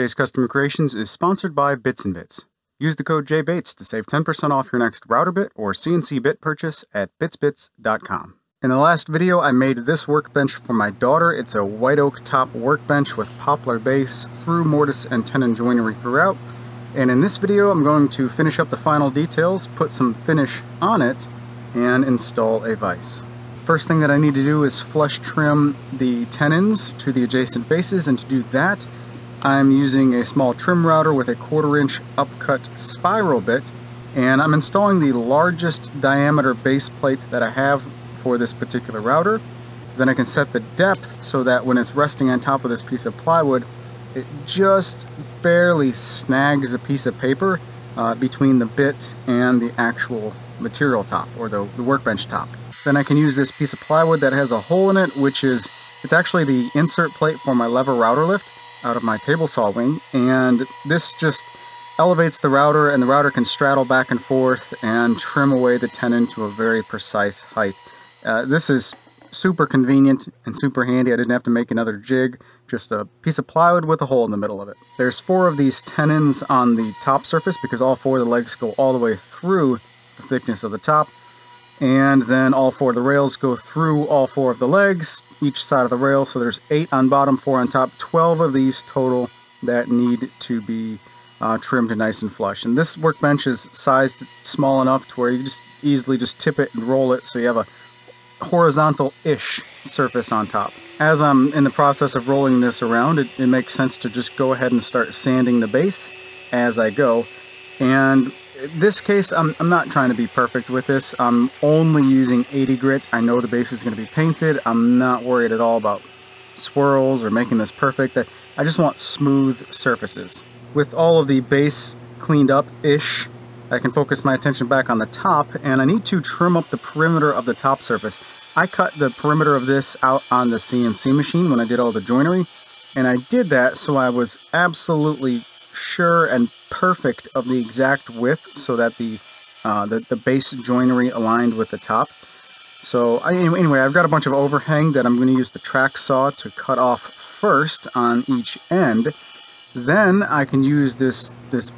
Jay's Custom Creations is sponsored by Bits and Bits. Use the code JBates to save 10% off your next router bit or CNC bit purchase at bitsbits.com. In the last video, I made this workbench for my daughter. It's a white oak top workbench with poplar base through mortise and tenon joinery throughout. And in this video, I'm going to finish up the final details, put some finish on it, and install a vise. First thing that I need to do is flush trim the tenons to the adjacent faces, and to do that, I'm using a small trim router with a 1/4-inch upcut spiral bit, and I'm installing the largest diameter base plate that I have for this particular router. Then I can set the depth so that when it's resting on top of this piece of plywood, it just barely snags a piece of paper between the bit and the actual material top, or the workbench top. Then I can use this piece of plywood that has a hole in it, which is, it's actually the insert plate for my lever router lift out of my table saw wing, and this just elevates the router, and the router can straddle back and forth and trim away the tenon to a very precise height. This is super convenient and super handy. I didn't have to make another jig, just a piece of plywood with a hole in the middle of it. There's 4 of these tenons on the top surface because all 4 of the legs go all the way through the thickness of the top, and then all 4 of the rails go through all 4 of the legs, each side of the rail, so there's 8 on bottom, 4 on top, 12 of these total that need to be trimmed nice and flush. And this workbench is sized small enough to where you just easily just tip it and roll it so you have a horizontal-ish surface on top. As I'm in the process of rolling this around, it makes sense to just go ahead and start sanding the base as I go. And in this case, I'm not trying to be perfect with this. I'm only using 80 grit. I know the base is going to be painted. I'm not worried at all about swirls or making this perfect. I just want smooth surfaces. With all of the base cleaned up-ish, I can focus my attention back on the top, and I need to trim up the perimeter of the top surface. I cut the perimeter of this out on the CNC machine when I did all the joinery, and I did that so I was absolutely sure and perfect of the exact width so that the base joinery aligned with the top. So anyway, I've got a bunch of overhang that I'm going to use the track saw to cut off first on each end. Then I can use this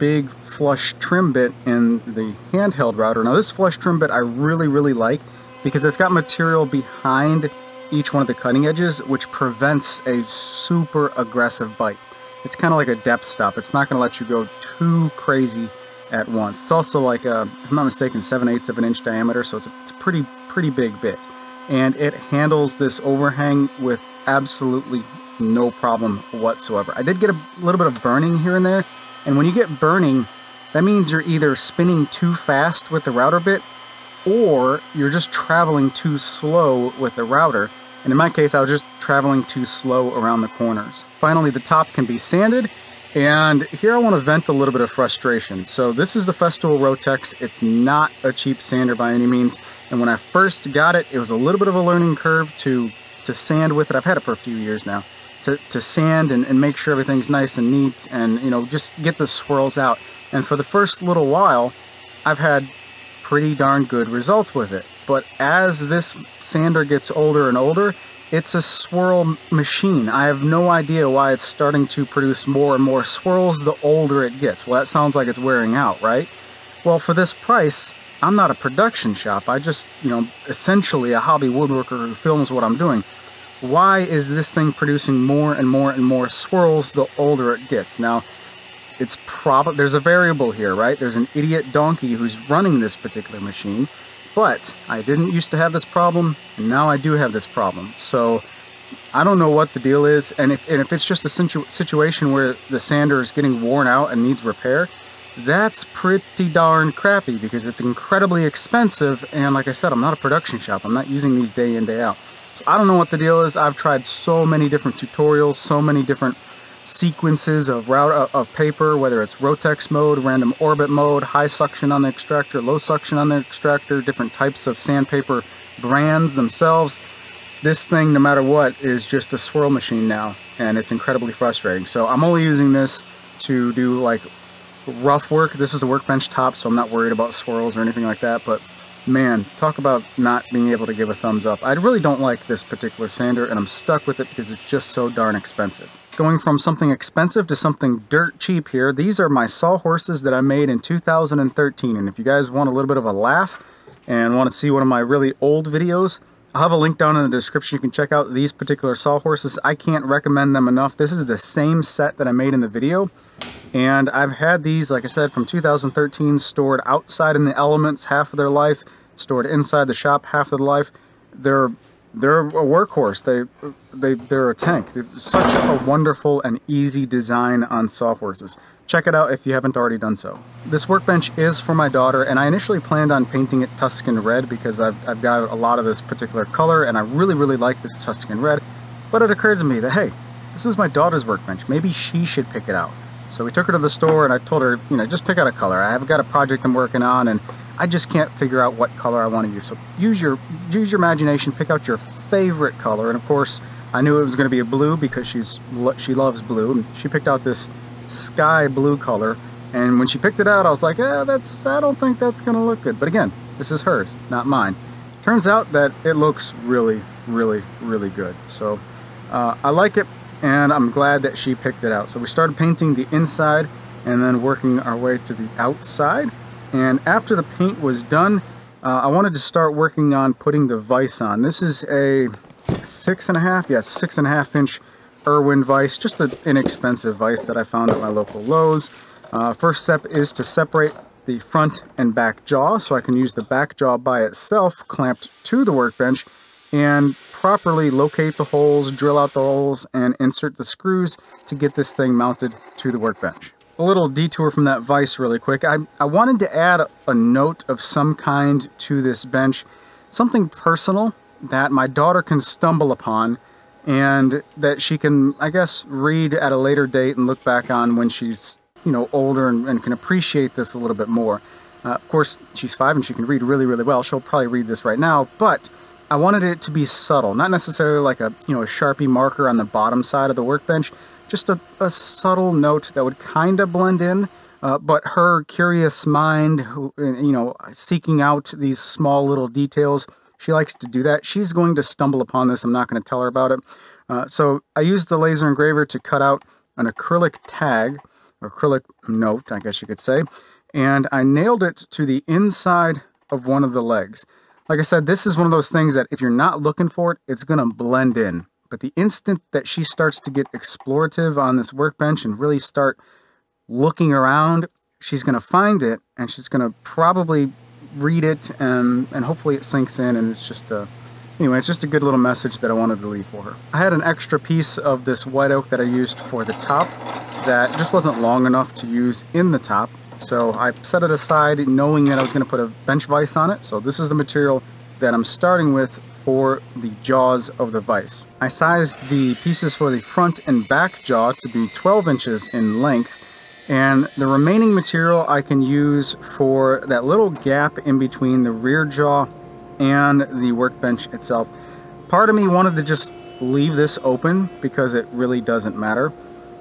big flush trim bit in the handheld router. Now this flush trim bit I really, really like because it's got material behind each one of the cutting edges, which prevents a super aggressive bite. It's kind of like a depth stop. It's not going to let you go too crazy at once. It's also like a, if I'm not mistaken, 7/8 of an inch diameter, so it's a pretty big bit. And it handles this overhang with absolutely no problem whatsoever. I did get a little bit of burning here and there, and when you get burning, that means you're either spinning too fast with the router bit, or you're just traveling too slow with the router. And in my case, I was just traveling too slow around the corners. Finally, the top can be sanded, and here I want to vent a little bit of frustration. So this is the Festool Rotex. It's not a cheap sander by any means, and when I first got it, it was a little bit of a learning curve to sand with it. I've had it for a few years now. To sand and make sure everything's nice and neat and, you know, just get the swirls out. And for the first little while, I've had pretty darn good results with it. But as this sander gets older and older, it's a swirl machine. I have no idea why it's starting to produce more and more swirls the older it gets. Well, that sounds like it's wearing out, right? Well, for this price, I'm not a production shop. I just, you know, essentially a hobby woodworker who films what I'm doing. Why is this thing producing more and more and more swirls the older it gets? Now, it's probably, there's a variable here, right? There's an idiot donkey who's running this particular machine, but I didn't used to have this problem, and now I do have this problem. So I don't know what the deal is, and if it's just a situation where the sander is getting worn out and needs repair, that's pretty darn crappy because it's incredibly expensive, and like I said, I'm not a production shop. I'm not using these day in, day out. So I don't know what the deal is. I've tried so many different tutorials, so many different sequences of paper, whether it's Rotex mode, random orbit mode, high suction on the extractor, low suction on the extractor, different types of sandpaper brands themselves. This thing, no matter what, is just a swirl machine now, and it's incredibly frustrating. So I'm only using this to do like rough work. This is a workbench top, so I'm not worried about swirls or anything like that, but man, talk about not being able to give a thumbs up. I really don't like this particular sander, and I'm stuck with it because it's just so darn expensive. Going from something expensive to something dirt cheap here. These are my sawhorses that I made in 2013. And if you guys want a little bit of a laugh and want to see one of my really old videos, I'll have a link down in the description. You can check out these particular sawhorses. I can't recommend them enough. This is the same set that I made in the video. And I've had these, like I said, from 2013, stored outside in the elements half of their life, stored inside the shop half of their life. They're a workhorse. They're a tank. It's such a wonderful and easy design on sawhorses. Check it out if you haven't already done so. This workbench is for my daughter, and I initially planned on painting it Tuscan red because I've got a lot of this particular color, and I really, really like this Tuscan red. But it occurred to me that, hey, this is my daughter's workbench. Maybe she should pick it out. So we took her to the store, and I told her, you know, just pick out a color. I've got a project I'm working on, and I just can't figure out what color I want to use. So use your imagination, pick out your favorite color. And of course, I knew it was going to be a blue because she loves blue. And she picked out this sky blue color. And when she picked it out, I was like, eh, I don't think that's going to look good. But again, this is hers, not mine. Turns out that it looks really, really, really good. So I like it, and I'm glad that she picked it out. So we started painting the inside and then working our way to the outside. And after the paint was done, I wanted to start working on putting the vise on. This is a 6.5 inch Irwin vise, just an inexpensive vise that I found at my local Lowe's. First step is to separate the front and back jaw, so I can use the back jaw by itself, clamped to the workbench, and properly locate the holes, drill out the holes, and insert the screws to get this thing mounted to the workbench. A little detour from that vise really quick. I wanted to add a note of some kind to this bench, something personal that my daughter can stumble upon and that she can, I guess, read at a later date and look back on when she's, you know, older and can appreciate this a little bit more. Of course, she's 5 and she can read really, really well. She'll probably read this right now, but I wanted it to be subtle, not necessarily like a, you know, a Sharpie marker on the bottom side of the workbench. Just a subtle note that would kind of blend in, but her curious mind, who, you know, seeking out these small little details, she likes to do that. She's going to stumble upon this. I'm not going to tell her about it. So I used the laser engraver to cut out an acrylic tag, or acrylic note, I guess you could say, and I nailed it to the inside of one of the legs. Like I said, this is one of those things that if you're not looking for it, it's going to blend in. But the instant that she starts to get explorative on this workbench and really start looking around, she's going to find it, and she's going to probably read it, and hopefully it sinks in, and it's just a, anyway, it's just a good little message that I wanted to leave for her. I had an extra piece of this white oak that I used for the top that just wasn't long enough to use in the top, so I set it aside knowing that I was going to put a bench vise on it. So this is the material that I'm starting with for the jaws of the vise. I sized the pieces for the front and back jaw to be 12 inches in length, and the remaining material I can use for that little gap in between the rear jaw and the workbench itself. Part of me wanted to just leave this open because it really doesn't matter,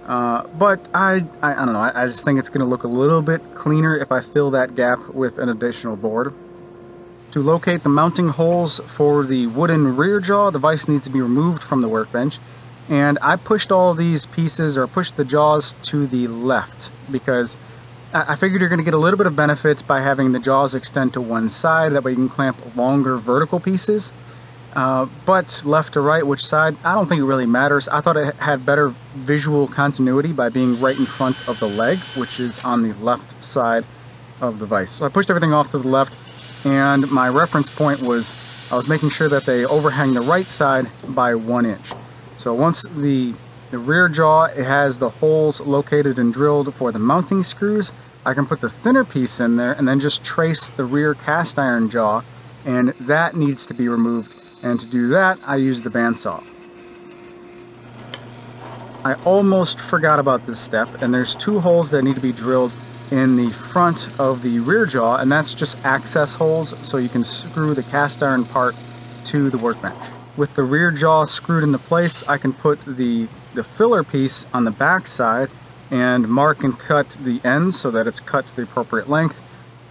but I don't know, I just think it's going to look a little bit cleaner if I fill that gap with an additional board. To locate the mounting holes for the wooden rear jaw, the vise needs to be removed from the workbench, and I pushed all these pieces, or pushed the jaws, to the left because I figured you're going to get a little bit of benefit by having the jaws extend to one side. That way you can clamp longer vertical pieces, but left to right, which side, I don't think it really matters. I thought it had better visual continuity by being right in front of the leg, which is on the left side of the vise. So I pushed everything off to the left, and my reference point was I was making sure that they overhang the right side by 1 inch. So once the rear jaw, it has the holes located and drilled for the mounting screws, I can put the thinner piece in there and then just trace the rear cast iron jaw, and that needs to be removed. And to do that, I use the bandsaw. I almost forgot about this step, and there's 2 holes that need to be drilled in the front of the rear jaw, and that's just access holes so you can screw the cast iron part to the workbench. With the rear jaw screwed into place, I can put the filler piece on the back side and mark and cut the ends so that it's cut to the appropriate length,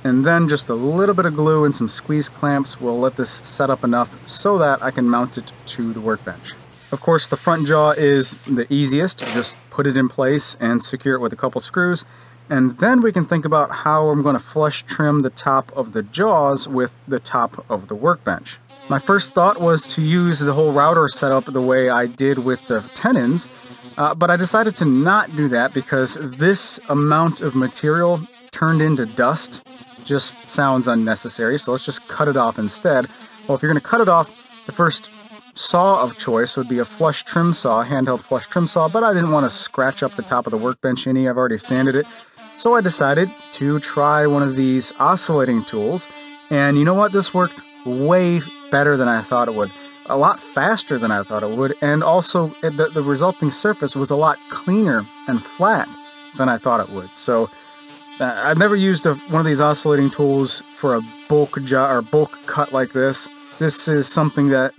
and then just a little bit of glue and some squeeze clamps will let this set up enough so that I can mount it to the workbench. Of course, the front jaw is the easiest. Just put it in place and secure it with a couple screws. And then we can think about how I'm going to flush trim the top of the jaws with the top of the workbench. My first thought was to use the whole router setup the way I did with the tenons, but I decided to not do that because this amount of material turned into dust just sounds unnecessary, so let's just cut it off instead. Well, if you're going to cut it off, the first saw of choice would be a flush trim saw, handheld flush trim saw, but I didn't want to scratch up the top of the workbench any. I've already sanded it. So I decided to try one of these oscillating tools, and you know what? This worked way better than I thought it would, a lot faster than I thought it would, and also the resulting surface was a lot cleaner and flat than I thought it would. So I've never used one of these oscillating tools for a bulk job or bulk cut like this. This tool is something that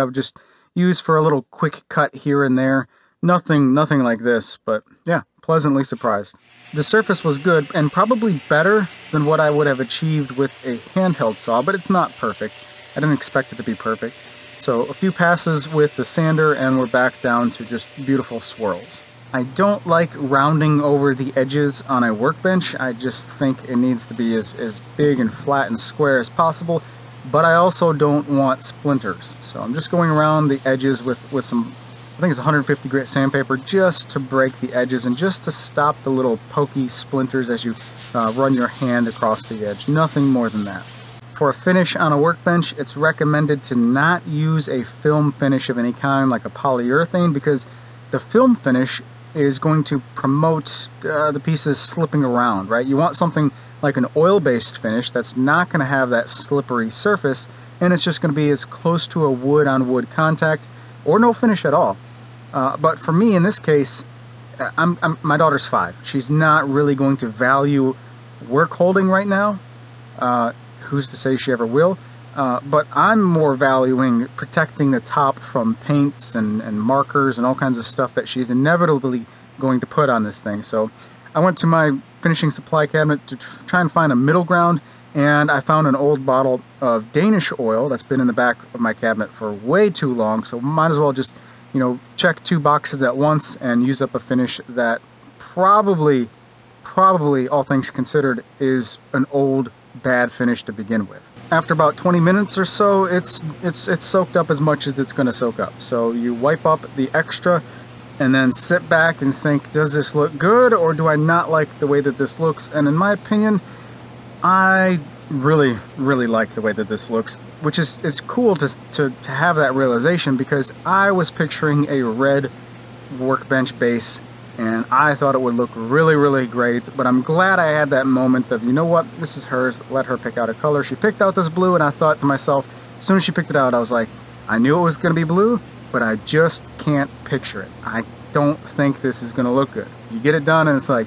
I've just used for a little quick cut here and there. Nothing like this, but yeah, pleasantly surprised. The surface was good and probably better than what I would have achieved with a handheld saw, but it's not perfect. I didn't expect it to be perfect. So a few passes with the sander and we're back down to just beautiful swirls. I don't like rounding over the edges on a workbench. I just think it needs to be as big and flat and square as possible, but I also don't want splinters. So I'm just going around the edges with some, I think it's 150 grit sandpaper, just to break the edges and just to stop the little pokey splinters as you run your hand across the edge. Nothing more than that. For a finish on a workbench, it's recommended to not use a film finish of any kind, like a polyurethane, because the film finish is going to promote the pieces slipping around, right? You want something like an oil-based finish that's not going to have that slippery surface, and it's just going to be as close to a wood-on-wood contact or no finish at all. But for me, in this case, my daughter's 5. She's not really going to value work holding right now. Who's to say she ever will? But I'm more valuing protecting the top from paints and markers and all kinds of stuff that she's inevitably going to put on this thing. So I went to my finishing supply cabinet to try and find a middle ground, and I found an old bottle of Danish oil that's been in the back of my cabinet for way too long, so might as well just, you know, check 2 boxes at once and use up a finish that probably, all things considered, is an old, bad finish to begin with. After about 20 minutes or so, it's soaked up as much as it's going to soak up. So you wipe up the extra and then sit back and think, does this look good or do I not like the way that this looks? And in my opinion, I really like the way that this looks, which is, it's cool to have that realization, because I was picturing a red workbench base and I thought it would look really great, but I'm glad I had that moment of, you know what, this is hers, let her pick out a color. She picked out this blue, and I thought to myself, as soon as she picked it out, I was like, I knew it was going to be blue, but I just can't picture it. I don't think this is going to look good. You get it done, and it's like,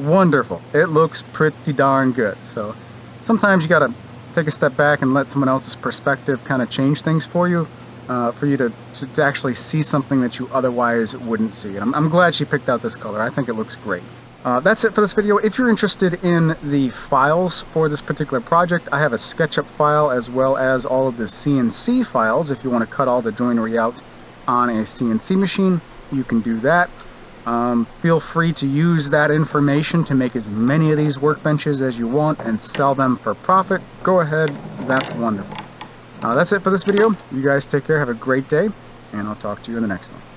wonderful. It looks pretty darn good. So sometimes you got to take a step back and let someone else's perspective kind of change things for you to actually see something that you otherwise wouldn't see. And I'm glad she picked out this color. I think it looks great. That's it for this video. If you're interested in the files for this particular project, I have a SketchUp file as well as all of the CNC files. If you want to cut all the joinery out on a CNC machine, you can do that. Feel free to use that information to make as many of these workbenches as you want and sell them for profit. Go ahead. That's wonderful. That's it for this video. You guys take care, have a great day, and I'll talk to you in the next one.